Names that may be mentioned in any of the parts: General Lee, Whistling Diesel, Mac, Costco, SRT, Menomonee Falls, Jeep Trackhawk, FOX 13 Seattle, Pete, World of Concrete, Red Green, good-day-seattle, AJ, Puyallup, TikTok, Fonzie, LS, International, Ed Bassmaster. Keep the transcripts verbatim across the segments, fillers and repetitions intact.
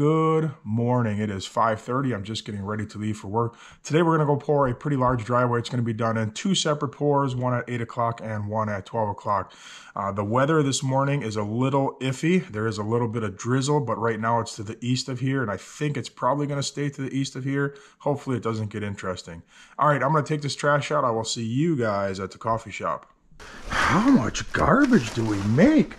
Good morning. It is five thirty. I'm just getting ready to leave for work. Today we're going to go pour a pretty large driveway. It's going to be done in two separate pours, one at eight o'clock and one at twelve o'clock. Uh, the weather this morning is a little iffy. There is a little bit of drizzle, but right now it's to the east of here, and I think it's probably going to stay to the east of here. Hopefully it doesn't get interesting. All right, I'm going to take this trash out. I will see you guys at the coffee shop. How much garbage do we make?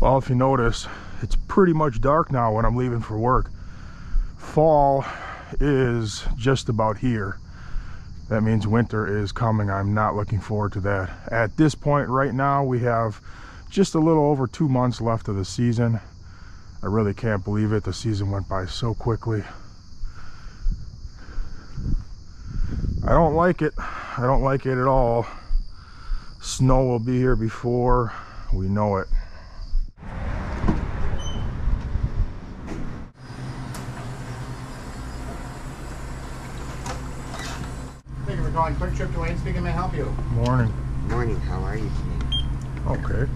Well, if you notice, it's pretty much dark now when I'm leaving for work. Fall is just about here. That means winter is coming. I'm not looking forward to that. At this point right now, we have just a little over two months left of the season. I really can't believe it. The season went by so quickly. I don't like it. I don't like it at all. Snow will be here before we know it. Calling Clerk Trip Dwayne speaking, may I help you? Morning. Morning, how are you today? Okay.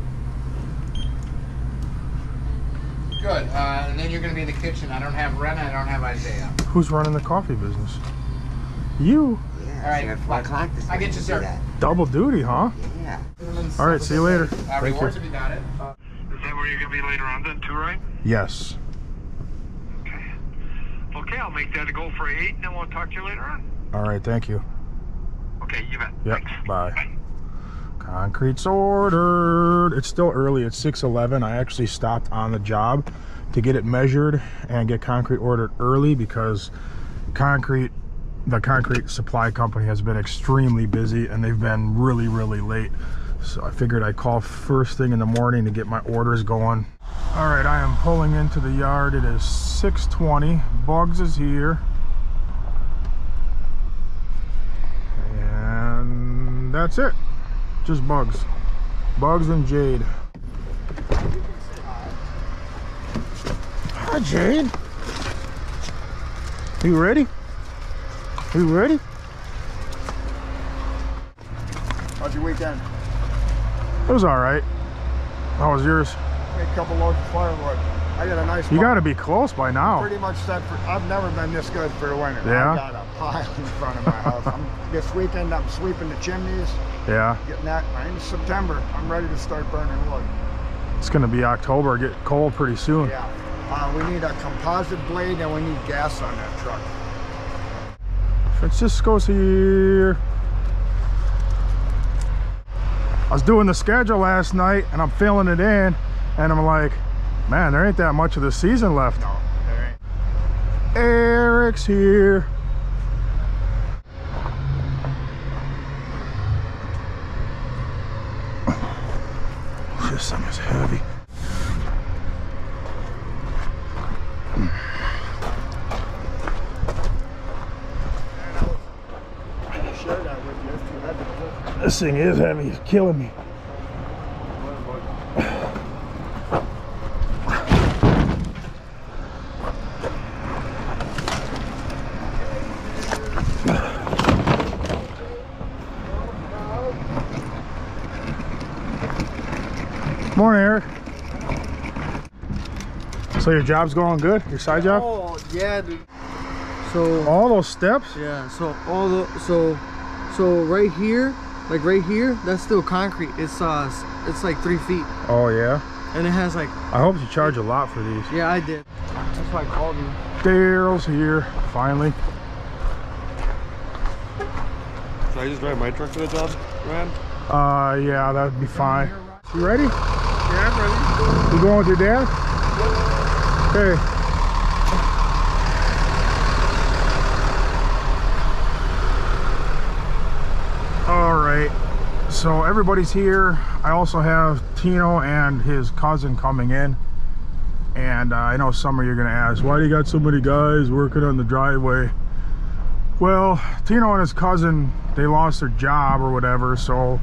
Good, uh, and then you're going to be in the kitchen. I don't have Ren, I don't have Isaiah. Who's running the coffee business? You? Yeah, all right. So at four o'clock this I'll get you, sir. Double duty, huh? Yeah. All right, see you later. Uh, Thank rewards you. If you got it. Uh, Is that where you're going to be later on then, too, right? Yes. Okay. Okay, I'll make that a go for eight, and then we'll talk to you later on. All right, thank you. Okay, you bet. Yep, bye. Bye. Concrete's ordered. It's still early. It's six eleven. I actually stopped on the job to get it measured and get concrete ordered early because concrete, the concrete supply company has been extremely busy and they've been really, really late. So I figured I'd call first thing in the morning to get my orders going. All right, I am pulling into the yard. It is six twenty. Bugs is here. That's it, just bugs bugs and Jade. Hi Jade, you ready? You ready? How's your weekend? It was all right. How was yours? Made a couple loads of firewood. I got a nice you got to be close by now. I'm pretty much set for, I've never been this good for the winter. Yeah. I got a pile in front of my house. I'm, this weekend I'm sweeping the chimneys. Yeah. Getting that in September. I'm ready to start burning wood. It's going to be October. Get cold pretty soon. Yeah. Uh, we need a composite blade and we need gas on that truck. Francisco's here. I was doing the schedule last night and I'm filling it in and I'm like, man, there ain't that much of the season left. No, there ain't. Eric's here. This thing is heavy. This thing is heavy. It's killing me. Morning, Eric. So your job's going good? Your side job? Oh yeah, dude. So all those steps? Yeah. So all the so so right here, like right here, that's still concrete. It's uh, it's like three feet. Oh yeah. And it has like. I hope you charge a lot for these. Yeah, I did. That's why I called you. Daryl's here finally. Should I just drive my truck to the job, Ryan? Uh, yeah, that'd be fine. You ready? Yeah, you going with your dad? Okay. All right. So everybody's here. I also have Tino and his cousin coming in. And uh, I know some of you are going to ask, why do you got so many guys working on the driveway? Well, Tino and his cousin, they lost their job or whatever. So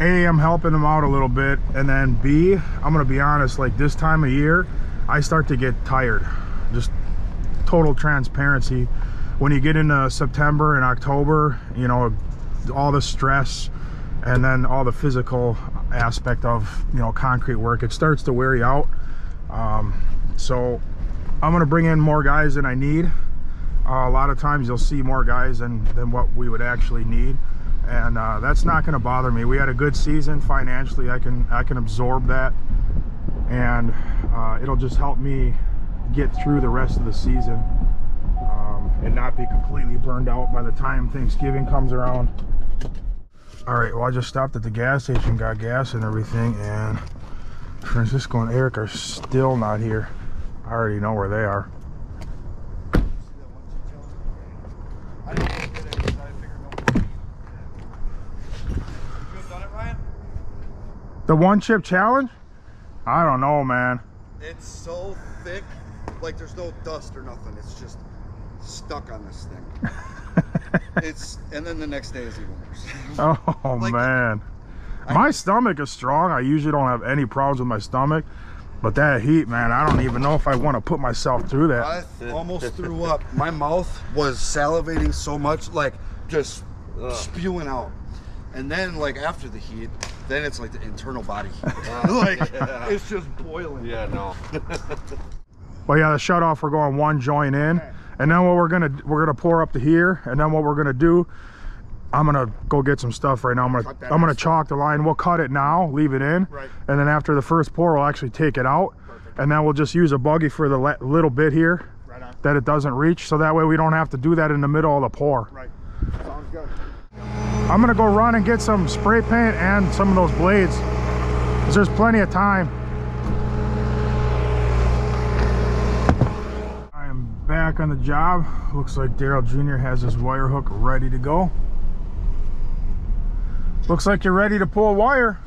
A, I'm helping them out a little bit, and then B, I'm gonna be honest, like this time of year I start to get tired. Just total transparency. When you get into September and October, you know, all the stress and then all the physical aspect of, you know, concrete work, it starts to wear you out. Um, so I'm gonna bring in more guys than I need. Uh, a lot of times you'll see more guys than, than what we would actually need, and uh, that's not gonna bother me. We had a good season financially. I can I can absorb that, and uh, it'll just help me get through the rest of the season um, and not be completely burned out by the time Thanksgiving comes around. All right, well, I just stopped at the gas station, got gas and everything, and Francisco and Eric are still not here. I already know where they are. The one chip challenge? I don't know, man. It's so thick, like there's no dust or nothing. It's just stuck on this thing. It's, and then the next day is even worse. Oh, like, man. I, my stomach is strong. I usually don't have any problems with my stomach, but that heat, man, I don't even know if I want to put myself through that. I th almost threw up. My mouth was salivating so much, like just Ugh. spewing out. And then, like, after the heat, then it's like the internal body heat. Like, yeah. It's just boiling. Yeah, no. Well, yeah, the shutoff, we're going one joint in. Okay. And then what we're gonna we're gonna pour up to here, and then what we're gonna do, I'm gonna go get some stuff right now. I'm gonna I'm gonna chalk the line. We'll cut it now, leave it in, right. And then after the first pour, we'll actually take it out. Perfect. And then we'll just use a buggy for the little bit here, right on, that it doesn't reach, so that way we don't have to do that in the middle of the pour. Right. Sounds good. I'm gonna go run and get some spray paint and some of those blades, because there's plenty of time. Back on the job. Looks like Daryl Junior has his wire hook ready to go. Looks like you're ready to pull wire.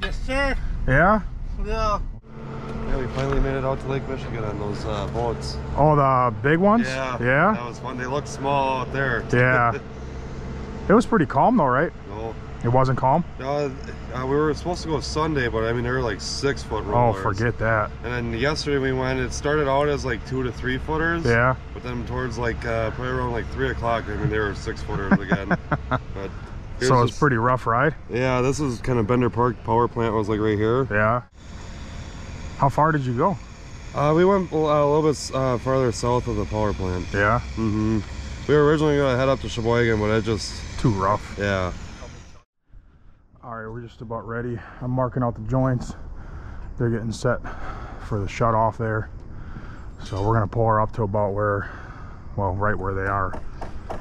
Yes, sir. Yeah? Yeah. Yeah, we finally made it out to Lake Michigan on those uh, boats. Oh, the big ones? Yeah. Yeah? That was fun. They looked small out there. Yeah. It was pretty calm though, right? No. It wasn't calm? Uh, uh, we were supposed to go Sunday, but I mean, they were like six foot rollers. Oh, forget that. And then yesterday we went, it started out as like two to three footers. Yeah. But then towards like, uh, probably around like three o'clock, I mean, they were six footers again. But so it was just, pretty rough ride? Yeah, this is kind of Bender Park power plant was like right here. Yeah. How far did you go? Uh, we went a little bit uh, farther south of the power plant. Yeah. Mm-hmm. We were originally going to head up to Sheboygan, but it just... Too rough. Yeah. All right, we're just about ready. I'm marking out the joints. They're getting set for the shut off there. So we're gonna pour up to about where, well, right where they are.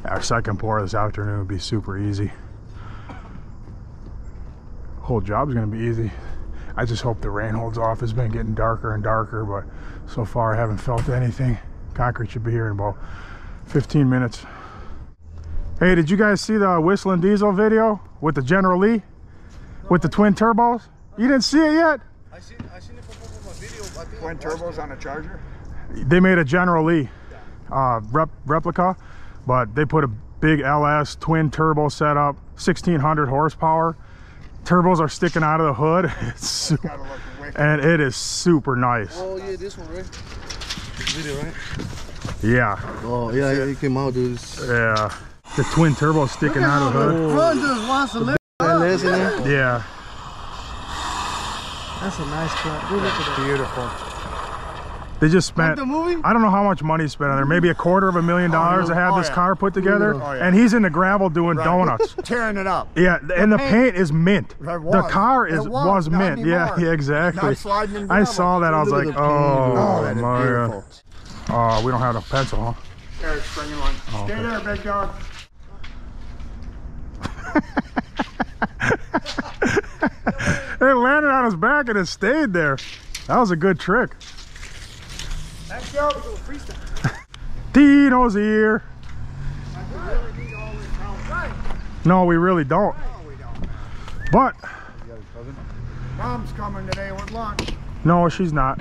Our second pour this afternoon would be super easy. Whole job's gonna be easy. I just hope the rain holds off. It's been getting darker and darker, but so far I haven't felt anything. Concrete should be here in about fifteen minutes. Hey, did you guys see the Whistling Diesel video with the General Lee? With the twin turbos? You didn't see it yet? I seen, I seen it before my video. I think twin turbos on a Charger? They made a General Lee uh, rep, replica, but they put a big L S twin turbo setup, sixteen hundred horsepower. Turbos are sticking out of the hood. It's super, and it is super nice. Oh yeah, this one, right? This video, right? Yeah. Oh yeah, it came out, dude. Yeah. The twin turbo sticking out of the hood. Front just wants to lift. L S in there? Yeah. That's a nice cut. Dude, look at that. Beautiful. They just spent, like the movie? I don't know how much money spent on there, maybe a quarter of a million dollars oh, to have oh, this yeah. car put together. Oh, yeah. And he's in the gravel doing right. donuts. Tearing it up. Yeah, the and paint. the paint is mint. The car is was, was mint. Yeah, yeah, exactly. I saw that. I was like, oh, oh my God. Uh, we don't have enough pencil, huh? Eric's bringing one. Oh, Stay okay. there, big dog. It landed on his back and it stayed there. That was a good trick. That's a little freestyle. Dino's here. No, we really don't. No, we don't. But Mom's coming today with lunch. No, she's not.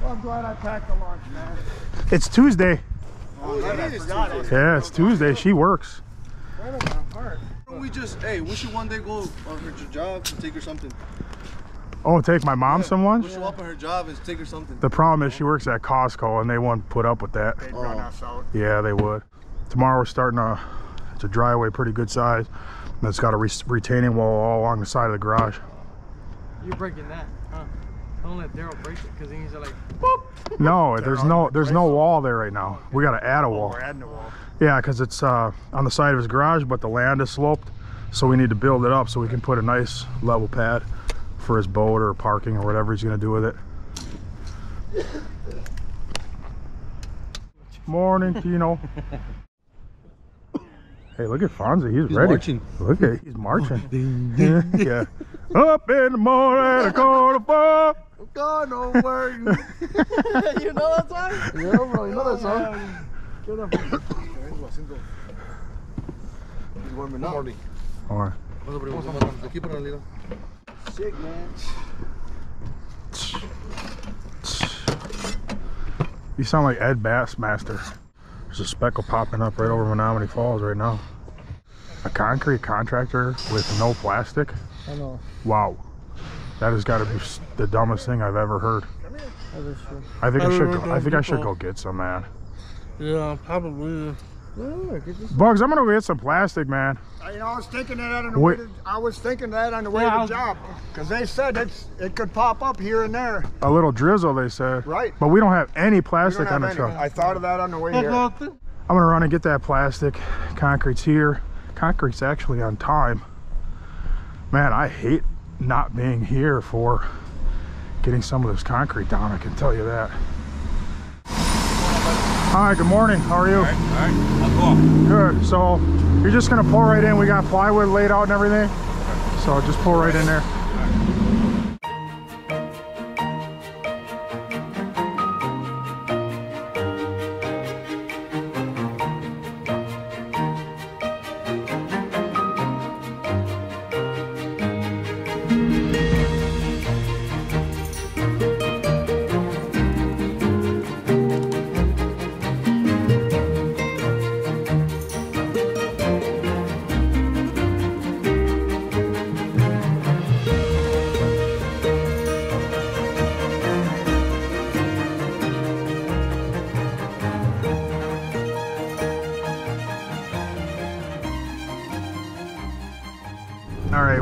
Well, I'm glad I packed the lunch, man. It's Tuesday. Oh, yeah, it is Tuesday. Yeah, it's Tuesday. She works. We just, hey, we should one day go on her job and take her something. Oh, take my mom yeah, some lunch? We should yeah. up on her job and take her something. The problem is she works at Costco and they won't put up with that. They'd oh. run us out. Yeah, they would. Tomorrow we're starting a, it's a dry away pretty good size. And it's got a re retaining wall all along the side of the garage. You're breaking that, huh? Don't let Daryl break it, because he's like, boop. No, there's no there's no wall there right now. Okay. We got to add a wall. Oh, we're adding a wall. Yeah, because it's uh, on the side of his garage, but the land is sloped, so we need to build it up so we can put a nice level pad for his boat or parking or whatever he's going to do with it. Morning, Tino. Hey, look at Fonzie. He's, he's ready. Marching. Look at he's marching. Yeah. Up in the morning, a quarter four. God, no worry. You know that song? Yeah, bro. You know that song? Get up. He's warming up. Morning. All right. Keep it on, Lilo. Sick, man. You sound like Ed Bassmaster. There's a speckle popping up right over Menomonee Falls right now. A concrete contractor with no plastic? I know. Wow. That has got to be the dumbest thing I've ever heard. I think I should go, I think I should go get some, man. Yeah, probably. Bugs, I'm gonna go get some plastic, man. You know, I was thinking that on the way to, I was thinking that on the way yeah, to the job, because they said it's it could pop up here and there. A little drizzle, they said. Right. But we don't have any plastic on the any. truck. I thought of that on the way here. I'm gonna run and get that plastic. Concrete's here. Concrete's actually on time. Man, I hate not being here for getting some of this concrete down. I can tell you that. Hi, good morning. How are you? All right, all right. Cool. Good. So you're just gonna pull right in. We got plywood laid out and everything. Okay. So just pull right in there.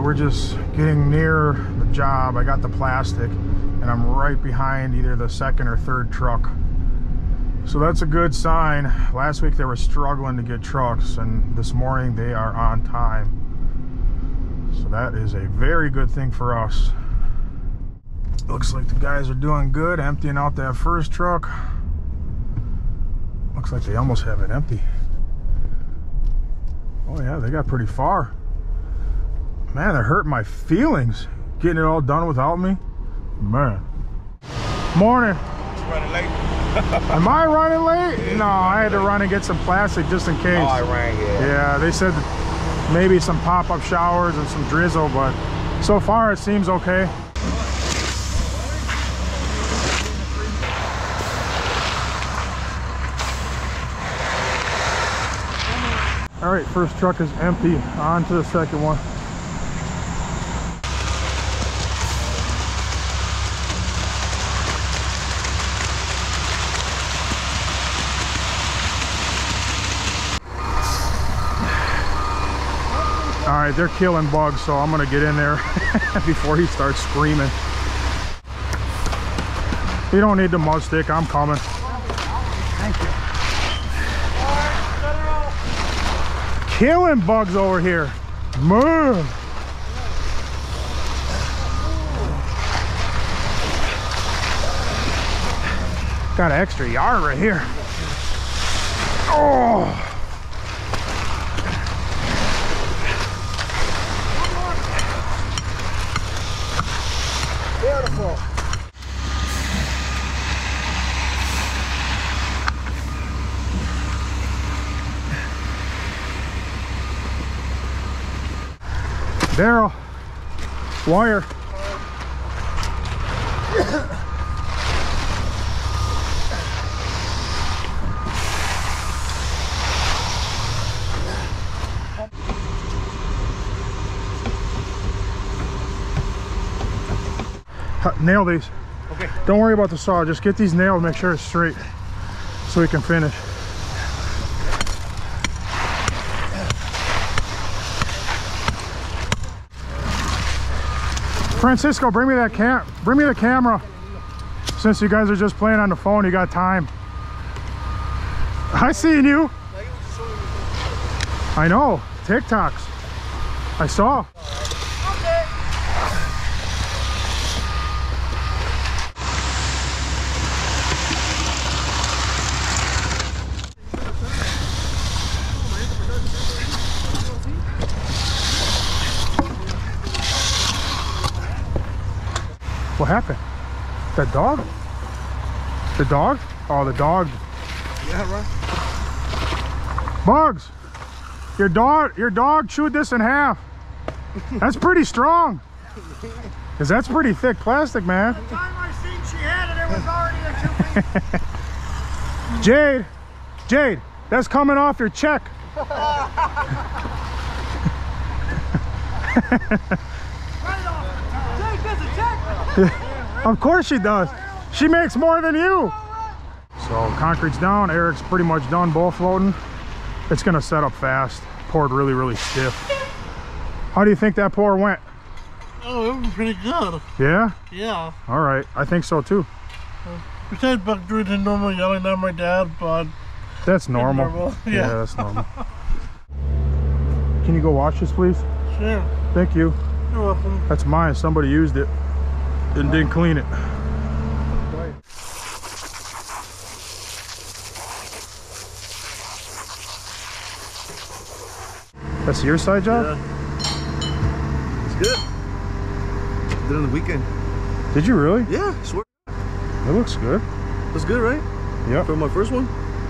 We're just getting near the job. I got the plastic and I'm right behind either the second or third truck, so that's a good sign. Last week they were struggling to get trucks, and this morning they are on time, so that is a very good thing for us. Looks like the guys are doing good emptying out that first truck. Looks like they almost have it empty. Oh yeah, they got pretty far. Man, that hurt my feelings, getting it all done without me. Man. Morning. Running late. Am I running late? Yeah, no, running I had to late. run and get some plastic just in case. Oh, I ran, yeah. Yeah, they said maybe some pop-up showers and some drizzle, but so far it seems okay. All right, first truck is empty. On to the second one. All right, they're killing bugs, so I'm gonna get in there before he starts screaming. You don't need the mud stick, I'm coming. Thank you. Right, killing bugs over here. Move. Got an extra yard right here. Oh. Daryl, wire. Nail these. Okay. Don't worry about the saw. Just get these nailed. Make sure it's straight, so we can finish. Francisco, bring me that cam bring me the camera. Since you guys are just playing on the phone, you got time. I seen you. I know. TikToks. I saw. What happened? The dog? The dog? Oh, the dog. Yeah, right. Bugs! Your dog, your dog chewed this in half. That's pretty strong. Because that's pretty thick plastic, man. The time I seen she had it, it was already a two-piece. Jade, Jade, that's coming off your check. Of course she does. She makes more than you. So concrete's down. Eric's pretty much done ball floating. It's gonna set up fast. Poured really, really stiff. How do you think that pour went? Oh, it was pretty good. Yeah? Yeah. All right. I think so too. We said Buck Drew didn't normally yell at my dad, but that's normal. normal. Yeah. yeah, that's normal. Can you go watch this, please? Sure. Thank you. You're welcome. That's mine. Somebody used it and didn't clean it. That's your side job? Yeah. It's good. Did it on the weekend. Did you really? Yeah, I swear. It looks good. Looks good, right? Yeah. From my first one?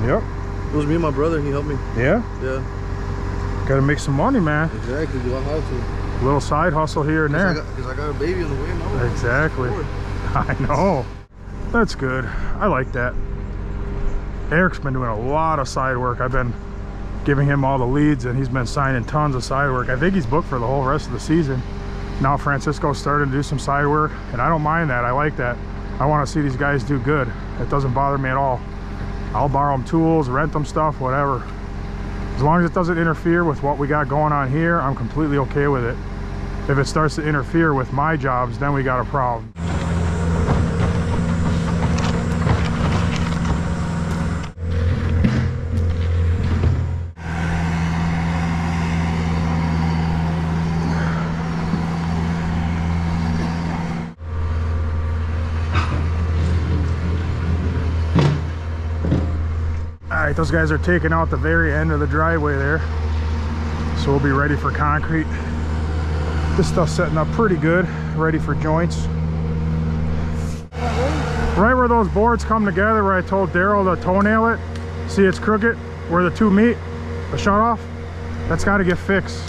Yep. It was me and my brother. He helped me. Yeah? Yeah. Gotta make some money, man. Exactly. Do I have to? Little side hustle here and there. Because I, I got a baby on the way. No, exactly. I know. That's good. I like that. Eric's been doing a lot of side work. I've been giving him all the leads and he's been signing tons of side work. I think he's booked for the whole rest of the season. Now Francisco's starting to do some side work and I don't mind that. I like that. I want to see these guys do good. It doesn't bother me at all. I'll borrow them tools, rent them stuff, whatever. As long as it doesn't interfere with what we got going on here, I'm completely okay with it. If it starts to interfere with my jobs, then we got a problem. All right, those guys are taking out the very end of the driveway there. So we'll be ready for concrete. This stuff's setting up pretty good, ready for joints. Right where those boards come together, where I told Daryl to toenail it, see it's crooked, where the two meet, the shutoff, that's gotta get fixed.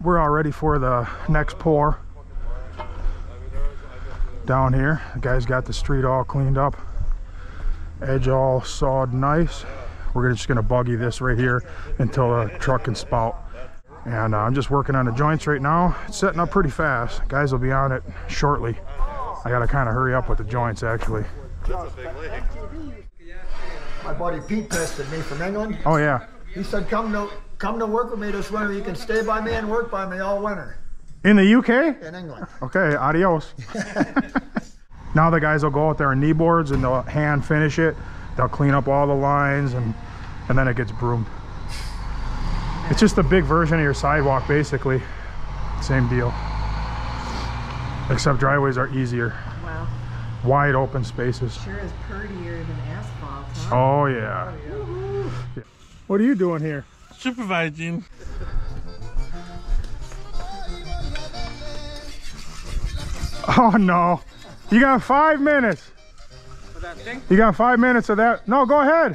We're all ready for the next pour. Down here, the guy's got the street all cleaned up. Edge all sawed nice. We're just gonna buggy this right here until the truck can spout. And uh, I'm just working on the joints right now. It's setting up pretty fast. Guys will be on it shortly. I gotta kind of hurry up with the joints, actually. That's a big leg. My buddy Pete tested me from England. Oh yeah. He said, "Come to come to work with me this winter. You can stay by me and work by me all winter." In the U K? In England. Okay. Adios. Now the guys will go out there on knee boards and they'll hand finish it. They'll clean up all the lines and and then it gets broomed. It's just a big version of your sidewalk, basically. Same deal. Except driveways are easier. Wow. Wide open spaces. Sure is prettier than asphalt, huh? Oh, yeah. Oh, yeah. What are you doing here? Supervising. Oh, no. You got five minutes. For that thing? You got five minutes of that. No, go ahead.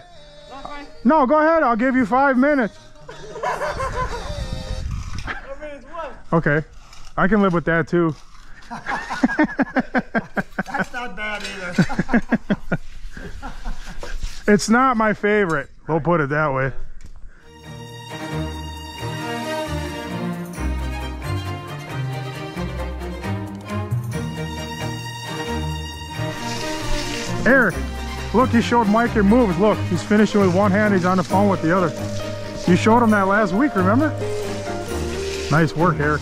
No, fine. No, go ahead. I'll give you five minutes. Okay, I can live with that too. That's not bad either. It's not my favorite, we'll put it that way. Eric, look, you showed Mike your moves. Look, he's finishing with one hand, he's on the phone with the other. You showed him that last week, remember? Nice work, Eric.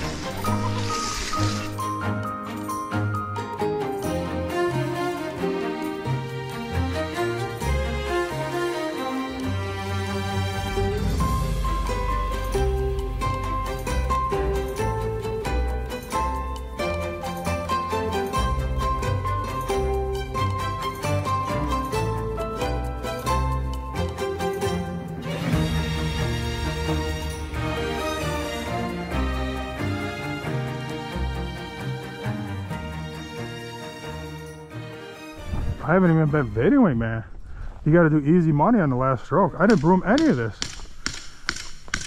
I haven't even been videoing, man. You got to do easy money on the last stroke. I didn't broom any of this.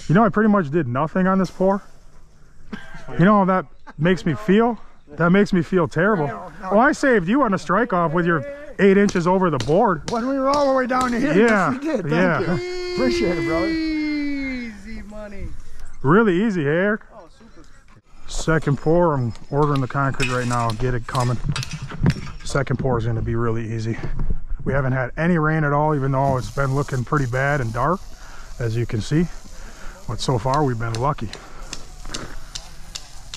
You know, I pretty much did nothing on this pour. You know how that makes me feel? That makes me feel terrible. Well, I saved you on a strike off with your eight inches over the board. When we were all the way down to here. Yeah. Yes, we did. Thank yeah. you. Appreciate it, brother. Easy money. Really easy, hey, Eric? Oh, super. Second pour. I'm ordering the concrete right now. Get it coming. Second pour is going to be really easy. We haven't had any rain at all, even though it's been looking pretty bad and dark, as you can see. But so far, we've been lucky.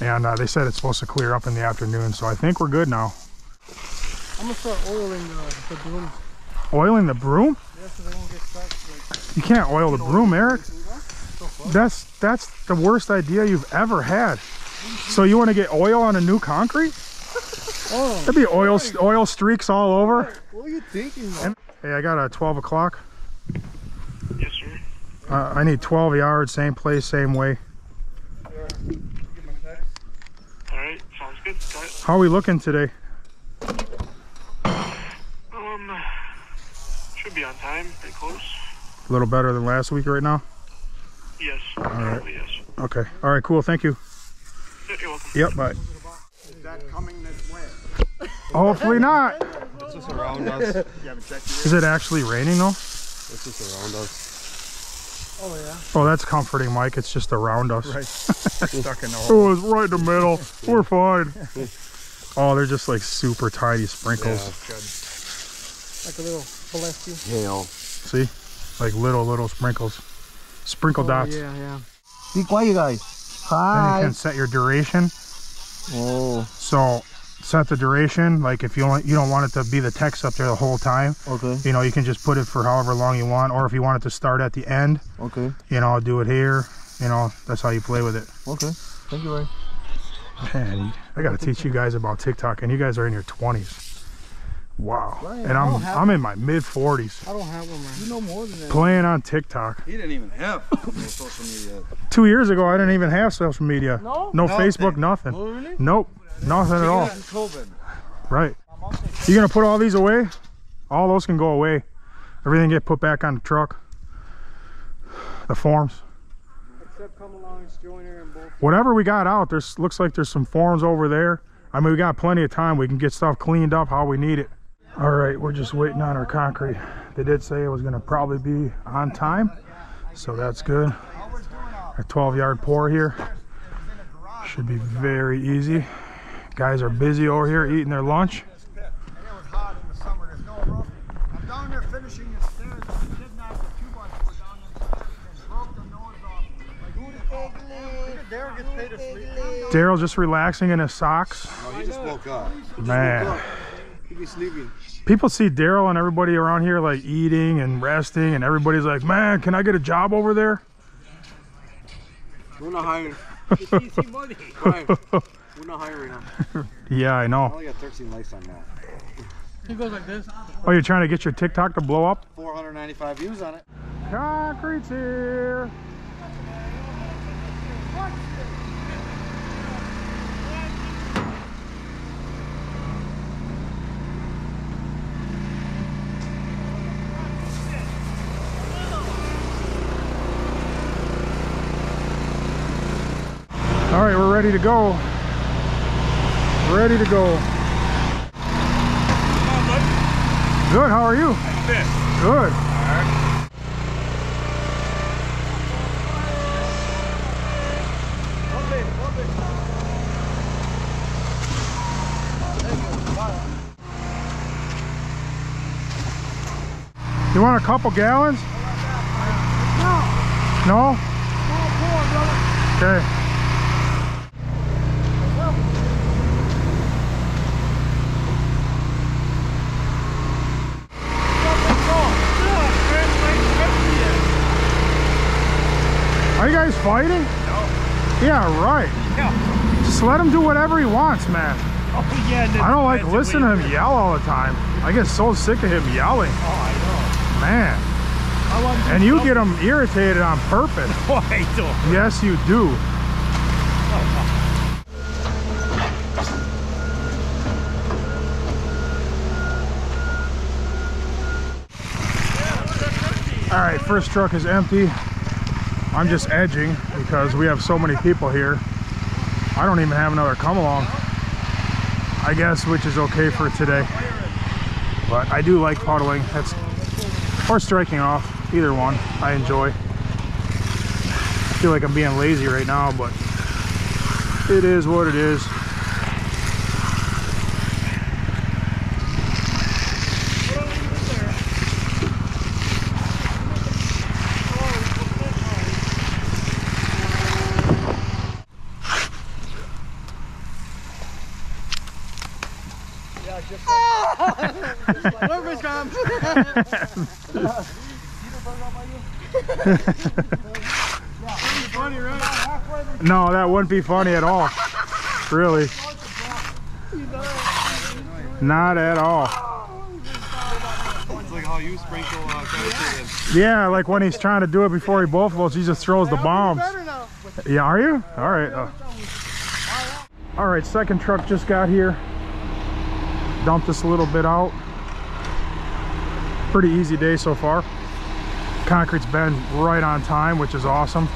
And uh, they said it's supposed to clear up in the afternoon, so I think we're good now. I'm gonna start oiling the, the broom. Oiling the broom? Yeah, so they won't get stuck. You can't oil the broom, Eric. That's that's the worst idea you've ever had. So you want to get oil on a new concrete? Oh, that'd be oil oil streaks all over. What are you thinking? Man? Hey, I got a twelve o'clock. Yes, sir. Uh, I need twelve yards, same place, same way. All right, sounds good. How are we looking today? Um, should be on time, pretty close. A little better than last week right now? Yes, all right. Yes. Okay, all right, cool, thank you. You're welcome. Yep, bye. Is that coming this way? Hopefully not. It's just around us. You haven't checked it yet? Is it actually raining though? It's just around us. Oh yeah. Oh, that's comforting, Mike. It's just around us. Right. Stuck in the hole. Oh, it's right in the middle. We're fine. Oh, they're just like super tiny sprinkles. Yeah, like a little Valesky. Yeah. See, like little little sprinkles, sprinkle oh, dots. Yeah, yeah. Be quiet, you guys. Hi. And you can set your duration. Oh. So set the duration, like if you don't, you don't want it to be the text up there the whole time. Okay. You know, you can just put it for however long you want, or if you want it to start at the end. Okay. You know, do it here. You know, that's how you play with it. Okay. Thank you, Ray. Man, I gotta teach you guys about TikTok, and you guys are in your twenties. Wow. Ryan, and I'm I'm in my mid forties. I don't have one, man. You know more than that. Playing on TikTok. He didn't even have social media. Two years ago, I didn't even have social media. No. No nothing. Facebook, nothing. Oh, really? Nope. Nothing at all. COVID. Right. You gonna put all these away? All those can go away. Everything get put back on the truck. The forms. Come along, joiner and both. Whatever we got out, there's looks like there's some forms over there. I mean, we got plenty of time. We can get stuff cleaned up how we need it. All right, we're just waiting on our concrete. They did say it was going to probably be on time, so that's good. A twelve yard pour here should be very easy. Guys are busy over here eating their lunch. I'm down there finishing the stairs. Daryl just relaxing in his socks. Oh, he just woke up. Man. He'd be sleeping. People see Daryl and everybody around here like eating and resting, and everybody's like, man, can I get a job over there? We're not hiring. It's easy money. Right. We're not hiring now. Yeah, I know. I only got thirteen likes on that. He goes like this. Oh, you're trying to get your TikTok to blow up? four hundred ninety-five views on it. Concrete's here. All right, we're ready to go. Ready to go. Good, how are you? Good. All right. You want a couple gallons? No. No? Okay. Are you guys fighting? No. Yeah, right. Yeah. Just let him do whatever he wants, man. Oh, yeah. I don't like listening to him yell all the time. I get so sick of him yelling. Oh, I know. Man, and you get them irritated on purpose. No, I don't. Yes, you do. All right, first truck is empty. I'm just edging because we have so many people here. I don't even have another come along, I guess, which is okay for today. But I do like puddling. That's, or striking off, either one, I enjoy. I feel like I'm being lazy right now, but it is what it is. No, that wouldn't be funny at all. Really. Not at all. It's like how you sprinkle uh, kerosene. Yeah, like when he's trying to do it before he buffaloes, he just throws the bombs. Yeah, are you? All right. Uh. All right, second truck just got here. Dumped this a little bit out. Pretty easy day so far. Concrete's been right on time, which is awesome.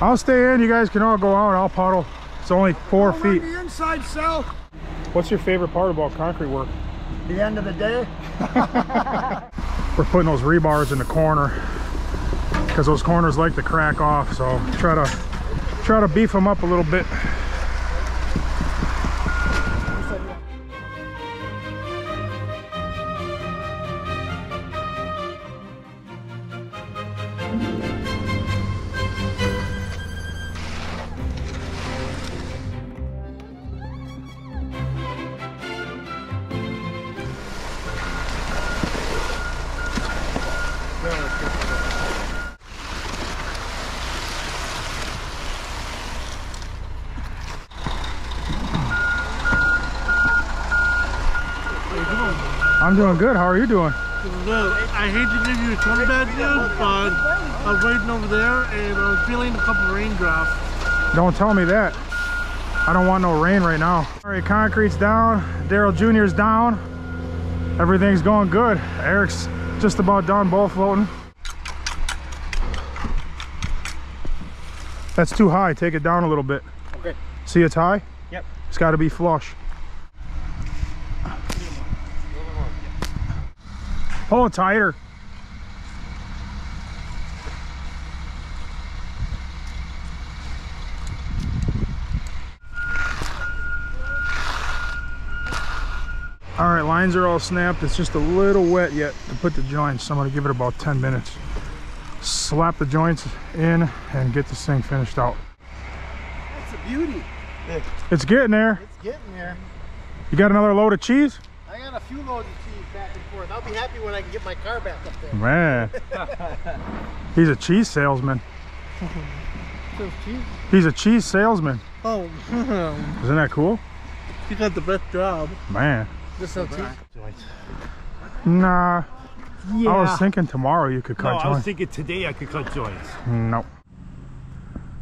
I'll stay in, you guys can all go out, I'll puddle. It's only four I'll feet. The inside cell. What's your favorite part about concrete work? The end of the day. We're putting those rebars in the corner because those corners like to crack off, so try to try to beef them up a little bit. I'm doing good. How are you doing? Good. I hate to give you some bad news, but I was waiting over there and I was feeling a couple raindrops. Don't tell me that. I don't want no rain right now. All right, concrete's down. Daryl Junior's down. Everything's going good. Eric's just about done ball floating. That's too high. Take it down a little bit. Okay. See, it's high? Yep. It's got to be flush. Pull it tighter. All right, lines are all snapped. It's just a little wet yet to put the joints. So I'm gonna give it about ten minutes. Slap the joints in and get this thing finished out. That's a beauty. It's getting there. It's getting there. You got another load of cheese? I got a few loads of cheese back and forth. I'll be happy when I can get my car back up there. Man. He's a cheese salesman. He's a cheese salesman. Oh. Isn't that cool? You got the best job. Man. Just sell cheese? Nah. Yeah. I was thinking tomorrow you could cut no, joints. I was thinking today I could cut joints. Nope.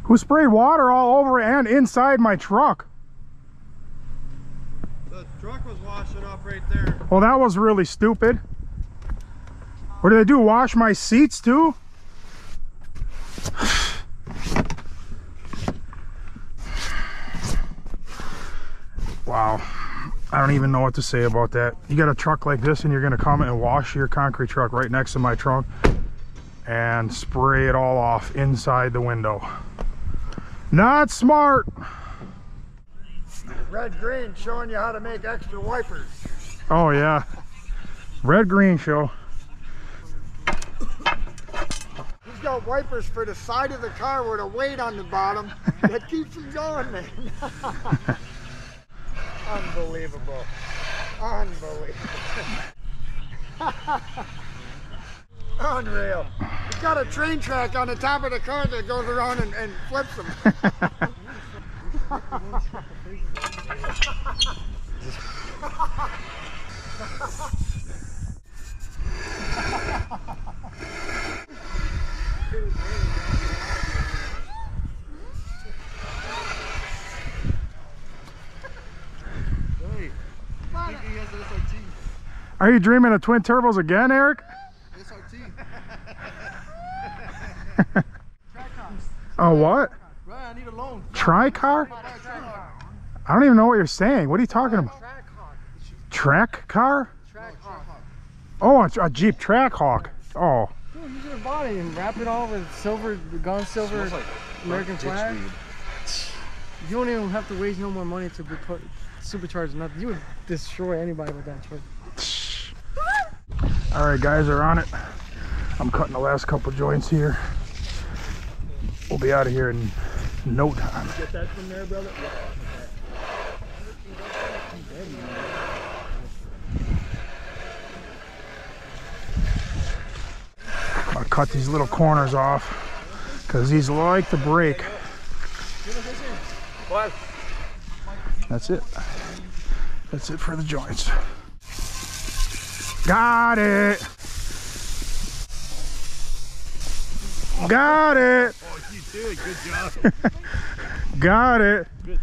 Who sprayed water all over and inside my truck? The truck was washing up right there. Well, that was really stupid. What did they do? Wash my seats too? Wow. I don't even know what to say about that. You got a truck like this and you're going to come and wash your concrete truck right next to my trunk and spray it all off inside the window. Not smart. Red Green showing you how to make extra wipers. Oh yeah, Red Green show. He's got wipers for the side of the car with a weight on the bottom that keeps him going, man. Unbelievable, unbelievable. Unreal. It's got a train track on the top of the car that goes around and, and flips them. Are you dreaming of twin turbos again, Eric? S R T. Oh, what? Right, I need a loan. Tri-car? I don't even know what you're saying. What are you talking about? Track car? Oh, a, a Jeep Trackhawk. Oh. Dude, use your body and wrap it all with silver, gone silver, like American flag. You don't even have to waste no more money to put supercharge nothing. You would destroy anybody with that truck. All right, guys, are on it. I'm cutting the last couple joints here. We'll be out of here in no time. Get that from there, brother. I'll cut these little corners off because these like to break. That's it. That's it for the joints. Got it. Got it. Oh, you did. Good job. Got it. Good.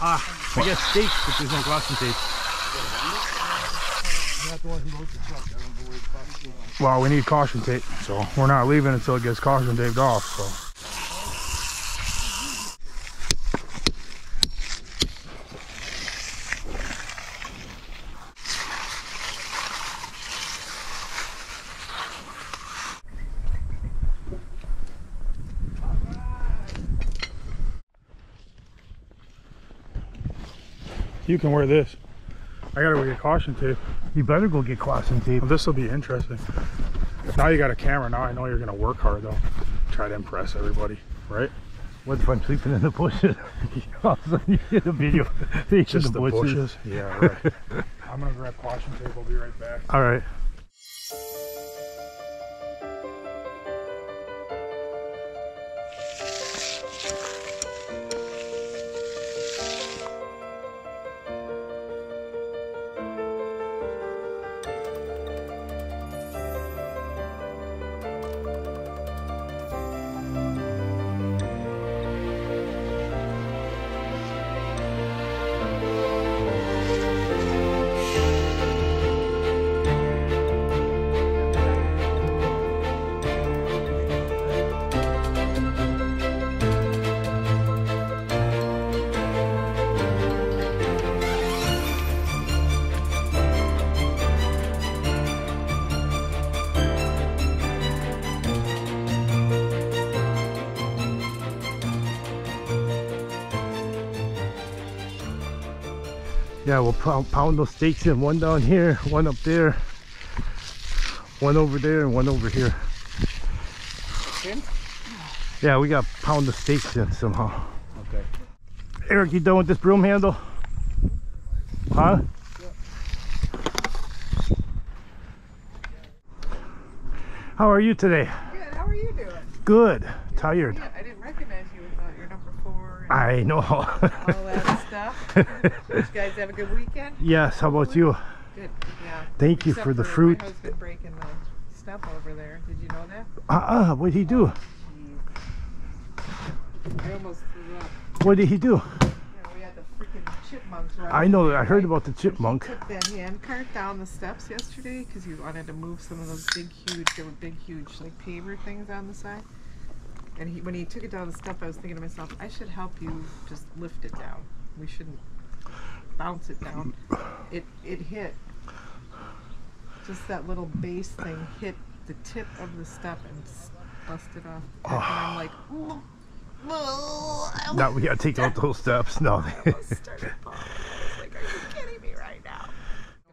Ah, we got steak, but there's no glossy tape. Well, we need caution tape, so we're not leaving until it gets caution taped off. So. You can wear this. I gotta go get caution tape. You better go get caution tape. Well, this will be interesting. Now you got a camera. Now I know you're gonna work hard though. Try to impress everybody, right? What if I'm sleeping in the bushes? You get a video. Just the bushes. bushes. Yeah, right. I'm gonna grab caution tape. I'll be right back. All right. Yeah, we'll pound those stakes in, one down here, one up there, one over there, and one over here. In? Yeah, we got to pound the stakes in somehow. Okay. Eric, you done with this broom handle? Huh? Yeah. How are you today? Good, how are you doing? Good, tired. Yeah, I didn't recognize you without your number four. I know. All that stuff. You guys have a good weekend? Yes, how about you? Good, yeah. Thank you Except for the fruit. My husband breaking the stuff over there. Did you know that? Uh-uh, what'd he do? Oh, I almost threw up. What did he do? Yeah, we had the freaking chipmunks right I know, there, I right? heard about the chipmunk. He took that hand cart down the steps yesterday because he wanted to move some of those big, huge, there were big, huge, like paver things on the side. And he, when he took it down the step, I was thinking to myself, I should help you just lift it down. We shouldn't bounce it down. It it hit. Just that little base thing hit the tip of the step and busted off. Oh. And I'm like, oh, oh, now we gotta take out those steps. No. I almost started falling. I was like, are you kidding me right now?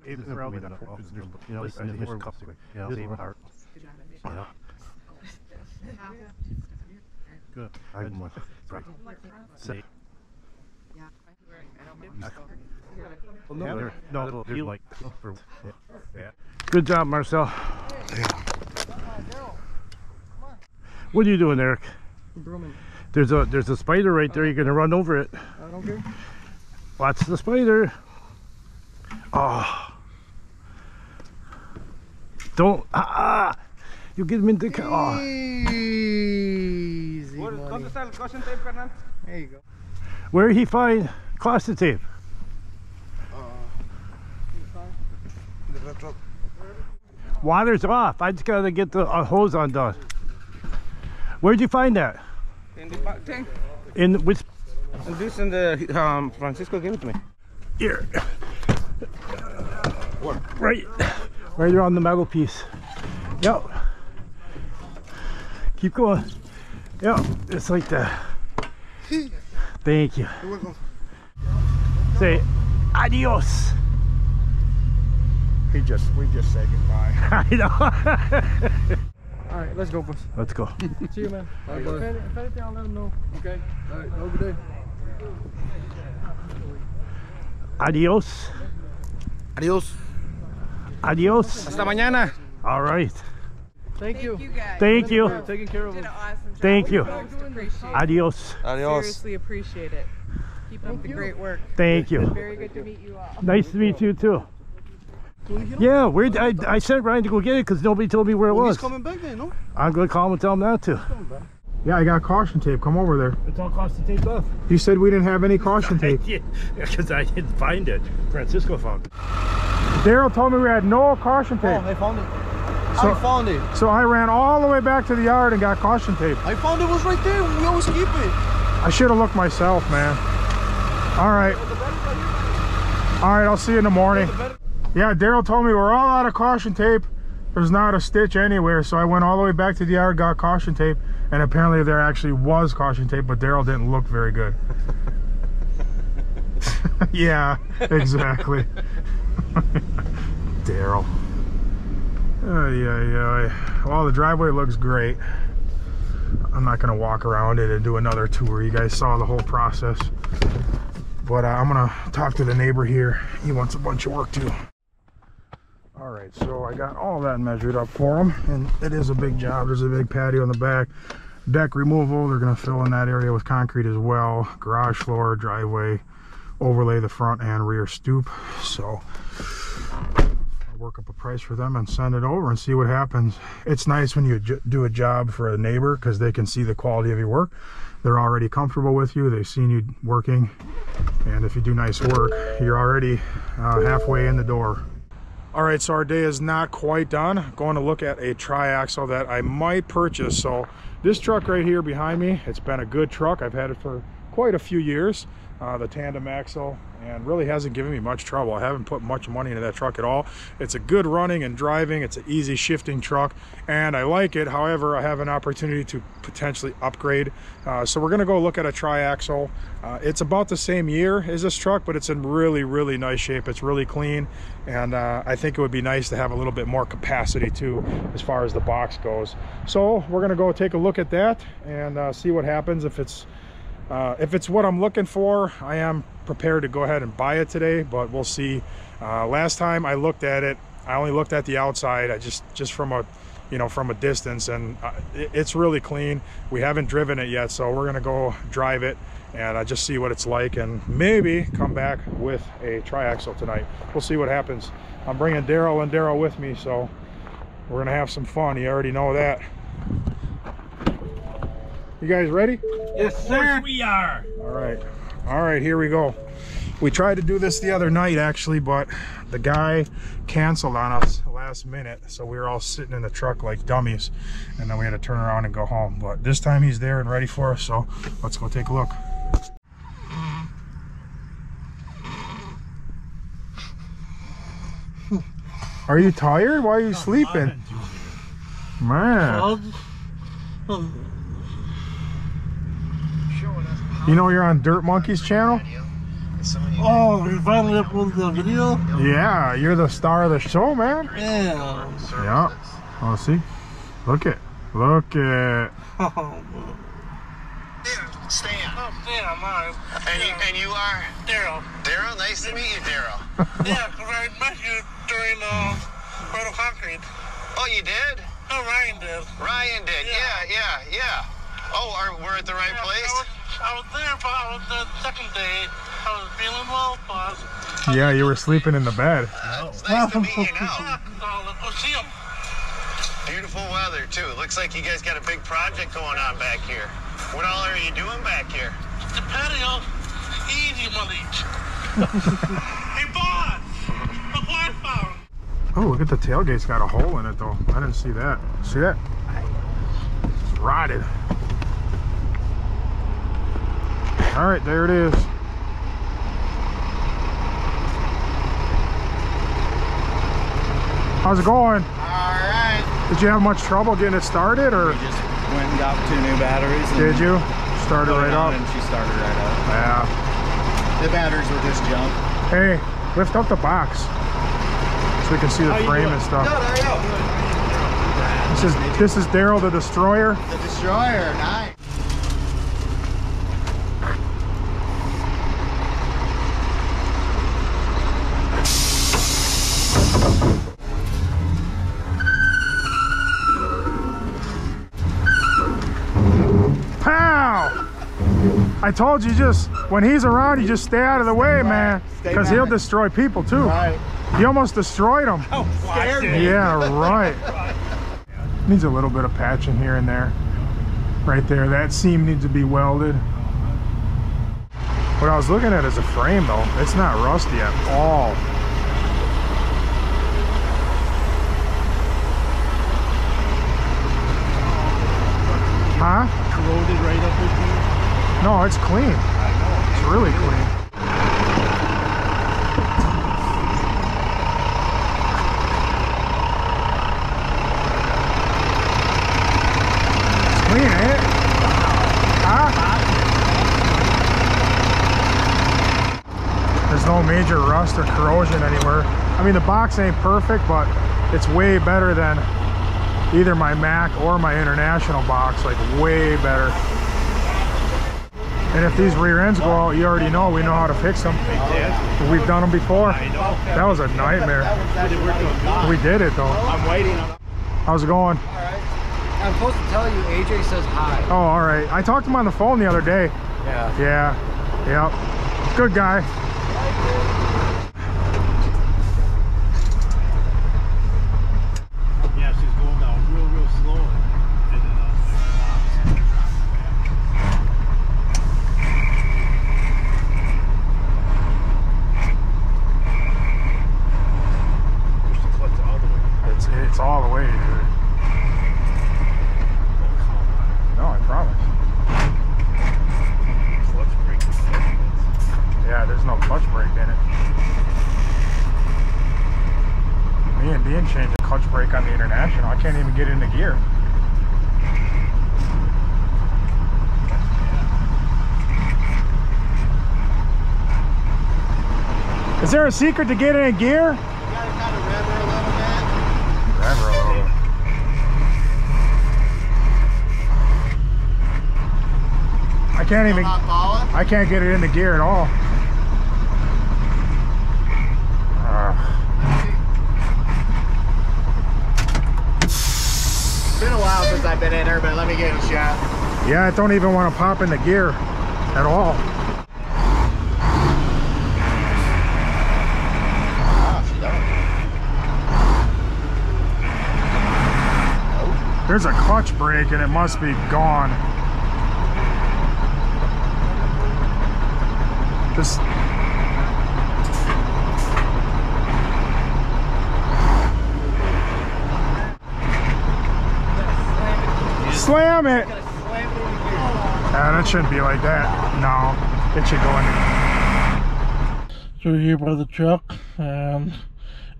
It's probably not. You know, it's a different cup. Yeah, it's even hard. Good. I'm one. Right. Safe. Well, no, yeah, they're, no, they're like, for, yeah. Yeah. Good job, Marcel. Yeah. What are you doing, Eric? I'm brooming. There's a there's a spider right there. You're gonna run over it. I don't care. Watch the spider. Oh. Don't. Ah. ah. You get him in the car. Oh. Easy. There you go. Where did he find caution tape? Water's off. I just gotta get the uh, hose undone. Where'd you find that? In the back tank. In the, which? And this and the um, Francisco gave it to me. Here. What? Right, right around the metal piece. Yep. Keep going. Yep. It's like that. Thank you. You're welcome. Say adios. He just, we just said goodbye. I know. All right, let's go, boys. Let's go. See you, man. Bye, right, boys. If anything, I'll let him know. Okay. All right, over there. Adios. Adios. Adios. Hasta mañana. All right. Thank, Thank you. you guys. Thank you. You're taking care of us. Awesome Thank we you. Adios. Adios. Seriously appreciate it. Keep up Thank the you. great work. Thank you. Very good to meet you all. Nice Thank to meet you, you too. Yeah, where I, I sent Ryan to go get it because nobody told me where it well, was. He's coming back then, no? I'm going to call him and tell him not to. Yeah, I got caution tape. Come over there. It's all caution tape off. You said we didn't have any caution tape. Because I, I didn't find it. Francisco found it. Daryl told me we had no caution tape. Oh, I found it. So, I found it. So I ran all the way back to the yard and got caution tape. I found it was right there. We always keep it. I should have looked myself, man. All right. All right, I'll see you in the morning. Yeah, Daryl told me we're all out of caution tape. There's not a stitch anywhere, so I went all the way back to the yard, got caution tape, and apparently there actually was caution tape, but Daryl didn't look very good. Yeah, exactly. Daryl. Oh, yeah, yeah. Well, the driveway looks great. I'm not going to walk around it and do another tour. You guys saw the whole process. But uh, I'm going to talk to the neighbor here. He wants a bunch of work, too. All right, so I got all that measured up for him, and it is a big job. There's a big patio in the back, deck removal. They're going to fill in that area with concrete as well, garage floor, driveway, overlay the front and rear stoop. So I'll work up a price for them and send it over and see what happens. It's nice when you do a job for a neighbor because they can see the quality of your work. They're already comfortable with you. They've seen you working, and if you do nice work, you're already uh, halfway in the door. All right, so our day is not quite done. I'm going to look at a triaxle that I might purchase. So this truck right here behind me, it's been a good truck. I've had it for quite a few years, uh, the tandem axle, and really hasn't given me much trouble. I haven't put much money into that truck at all. It's a good running and driving. It's an easy shifting truck, and I like it. However, I have an opportunity to potentially upgrade. Uh, so we're going to go look at a triaxle. Uh, it's about the same year as this truck, but it's in really, really nice shape. It's really clean, and uh, I think it would be nice to have a little bit more capacity too, as far as the box goes. So we're going to go take a look at that and uh, see what happens. If it's Uh, if it's what I'm looking for, I am prepared to go ahead and buy it today, but we'll see. Uh, last time I looked at it, I only looked at the outside. I just, just from a, you know, from a distance, and uh, it, it's really clean. We haven't driven it yet, so we're gonna go drive it and uh, just see what it's like, and maybe come back with a triaxle tonight. We'll see what happens. I'm bringing Daryl and Daryl with me, so we're gonna have some fun. You already know that. You guys ready? Yes, sir. We are. All right. All right, here we go. We tried to do this the other night, actually, but the guy canceled on us last minute, so we were all sitting in the truck like dummies, and then we had to turn around and go home. But this time he's there and ready for us, so let's go take a look. Are you tired? Why are you sleeping? Man. You know you're on Dirt Monkey's channel? Oh, we finally uploaded the video? Yeah, you're the star of the show, man. Yeah. Yeah. Oh, see? Look it. Look it. Oh, Stan. Stan. Oh, Stan, I'm on. And you, and you are? Daryl. Daryl, nice to meet you, Daryl. Yeah, because I met you during uh, World of Concrete. Oh, you did? No, Ryan did. Ryan did, yeah, yeah, yeah. yeah. Oh, are, we're at the right yeah, place? I was, I was there, but I was the second day. I was feeling well, but... Yeah, you were sleeping in the bed. Uh, it's nice to meet you now. Go see him. Beautiful weather, too. It looks like you guys got a big project going on back here. What all are you doing back here? The patio. Easy money. Hey, boss! The water fountain. Oh, look at the tailgate's got a hole in it, though. I didn't see that. See that? It's rotted. All right, there it is. How's it going? All right. Did you have much trouble getting it started, or? We just went and got two new batteries. And Did you? Started right up. And she started right up. Yeah. The batteries were just junk. Hey, lift up the box so we can see the How frame and stuff. No, there you go. This is this is Daryl the Destroyer. The Destroyer, nice. I told you, just when he's around, you just stay out of the way, man, because he'll destroy people too. Right. You almost destroyed him. Oh, scared me. Yeah, right. Needs a little bit of patching here and there. Right there, that seam needs to be welded. What I was looking at is a frame, though. It's not rusty at all. Huh? Corroded right up with you. No, it's clean. I know. It's really clean. It's clean, ain't it? Huh? There's no major rust or corrosion anywhere. I mean, the box ain't perfect, but it's way better than either my Mac or my International box. Like, way better. And if these rear ends go out, you already know, we know how to fix them. We've done them before. That was a nightmare. We did it, though. I'm waiting. How's it going? All right. I'm supposed to tell you, A J says hi. Oh, all right. I talked to him on the phone the other day. Yeah. Yeah. Yeah. Good guy. Is there a secret to getting in gear? You gotta kind of rev her a little bit. Rev her a little bit. I can't even. I can't get it into gear at all. Uh. It's been a while since I've been in her, but let me get a shot. Yeah, I don't even want to pop into gear at all. There's a clutch brake and it must be gone. This slam it! Nah, that shouldn't be like that. No, it should go in. So we're here by the truck and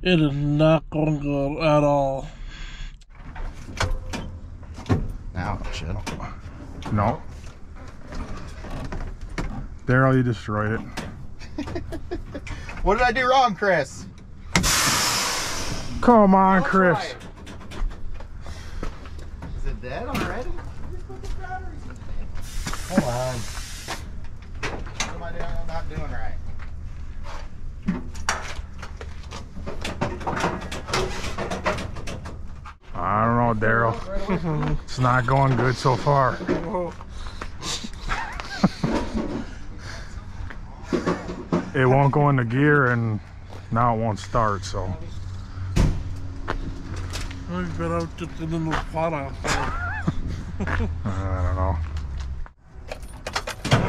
it is not going good at all. Ouch, I don't know. No. Daryl, you destroyed it. What did I do wrong, Chris? Come on, don't Chris. It. Is it dead already? Put the batteries in there. Hold on. What am I doing? I'm not doing right. know, Daryl. It's not going good so far. It won't go into gear, and now it won't start, so. I've been out just a little pot outside. I don't know.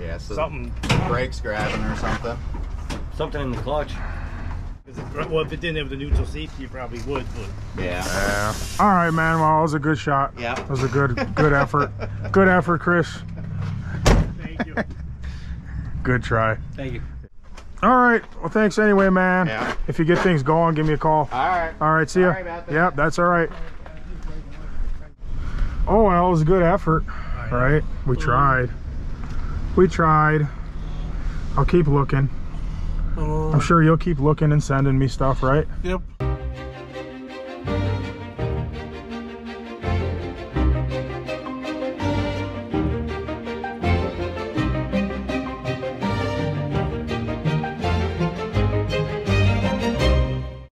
Yeah, so something. Brakes grabbing or something. Something in the clutch. Well, if it didn't have the neutral safety, you probably would, but. Yeah. Yeah. All right, man. Well, it was a good shot. Yeah. It was a good, good effort. Good effort, Chris. Thank you. Good try. Thank you. All right. Well, thanks anyway, man. Yeah. If you get things going, give me a call. All right. All right. See ya. All right, Matt, yep. That's all right. Oh, well, it was a good effort, all right? right? We tried. We tried. I'll keep looking. I'm sure you'll keep looking and sending me stuff, right? Yep.